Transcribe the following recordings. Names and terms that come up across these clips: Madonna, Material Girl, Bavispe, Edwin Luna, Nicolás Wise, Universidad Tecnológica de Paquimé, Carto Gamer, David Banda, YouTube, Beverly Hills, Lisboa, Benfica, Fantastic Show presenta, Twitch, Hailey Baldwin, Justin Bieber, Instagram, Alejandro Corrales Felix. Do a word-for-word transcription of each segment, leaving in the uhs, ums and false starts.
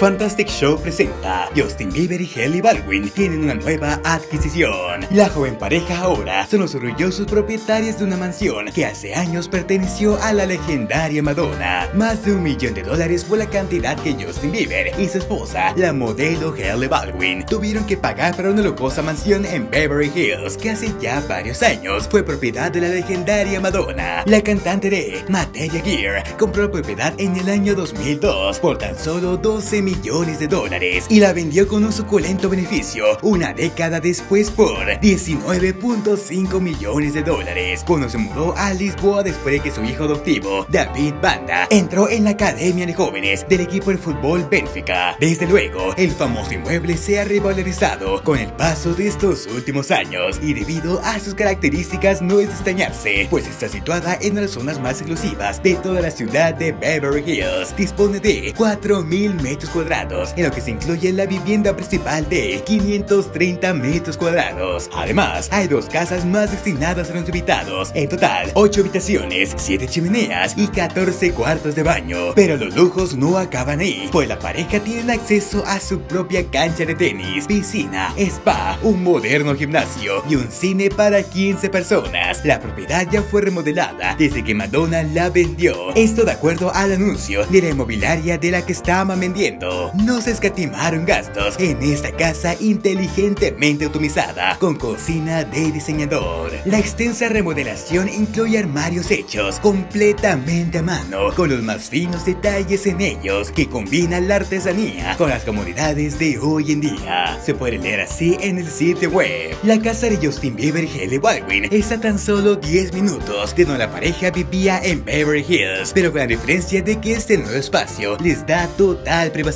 Fantastic Show presenta. Justin Bieber y Hailey Baldwin tienen una nueva adquisición. La joven pareja ahora son los orgullosos propietarios de una mansión que hace años perteneció a la legendaria Madonna. Más de un millón de dólares fue la cantidad que Justin Bieber y su esposa, la modelo Hailey Baldwin, tuvieron que pagar para una lujosa mansión en Beverly Hills que hace ya varios años fue propiedad de la legendaria Madonna. La cantante de Material Girl compró propiedad en el año dos mil dos por tan solo doce millones de dólares y la vendió con un suculento beneficio una década después por diecinueve punto cinco millones de dólares. Cuando se mudó a Lisboa después de que su hijo adoptivo, David Banda, entró en la academia de jóvenes del equipo de fútbol Benfica. Desde luego, el famoso inmueble se ha revalorizado con el paso de estos últimos años y debido a sus características no es de extrañarse, pues está situada en una de las zonas más exclusivas de toda la ciudad de Beverly Hills. Dispone de cuatro mil metros cuadrados, en lo que se incluye la vivienda principal de quinientos treinta metros cuadrados. Además, hay dos casas más destinadas a los invitados. En total, ocho habitaciones, siete chimeneas y catorce cuartos de baño. Pero los lujos no acaban ahí, pues la pareja tiene acceso a su propia cancha de tenis, piscina, spa, un moderno gimnasio y un cine para quince personas. La propiedad ya fue remodelada desde que Madonna la vendió. Esto de acuerdo al anuncio de la inmobiliaria de la que estaba vendiendo. No se escatimaron gastos en esta casa inteligentemente optimizada con cocina de diseñador. La extensa remodelación incluye armarios hechos completamente a mano, con los más finos detalles en ellos que combinan la artesanía con las comodidades de hoy en día. Se puede leer así en el sitio web. La casa de Justin Bieber y Hailey Baldwin está a tan solo diez minutos de donde la pareja vivía en Beverly Hills, pero con la diferencia de que este nuevo espacio les da total privacidad.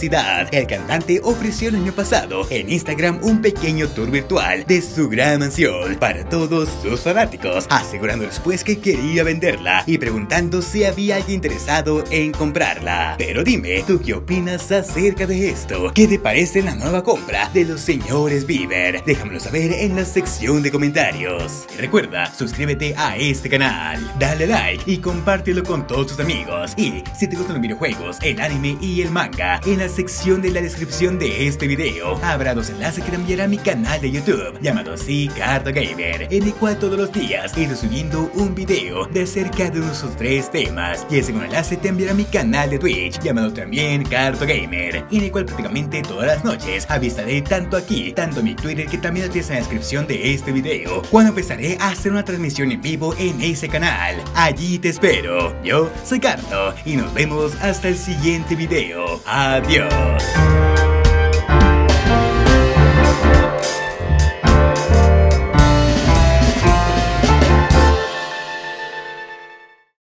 El cantante ofreció el año pasado en Instagram un pequeño tour virtual de su gran mansión para todos sus fanáticos, asegurando después que quería venderla y preguntando si había alguien interesado en comprarla. Pero dime, ¿tú qué opinas acerca de esto? ¿Qué te parece la nueva compra de los señores Bieber? Déjamelo saber en la sección de comentarios. Y recuerda, suscríbete a este canal, dale like y compártelo con todos tus amigos. Y si te gustan los videojuegos, el anime y el manga, en la sección de la descripción de este video habrá dos enlaces que te enviará mi canal de YouTube, llamado así Carto Gamer, en el cual todos los días iré subiendo un video de cerca de unos tres temas, y el segundo enlace te enviará mi canal de Twitch, llamado también Carto Gamer, en el cual prácticamente todas las noches avisaré tanto aquí, tanto en mi Twitter, que también lo tienes en la descripción de este video, cuando empezaré a hacer una transmisión en vivo en ese canal. Allí te espero. Yo soy Carto y nos vemos hasta el siguiente video. Adiós.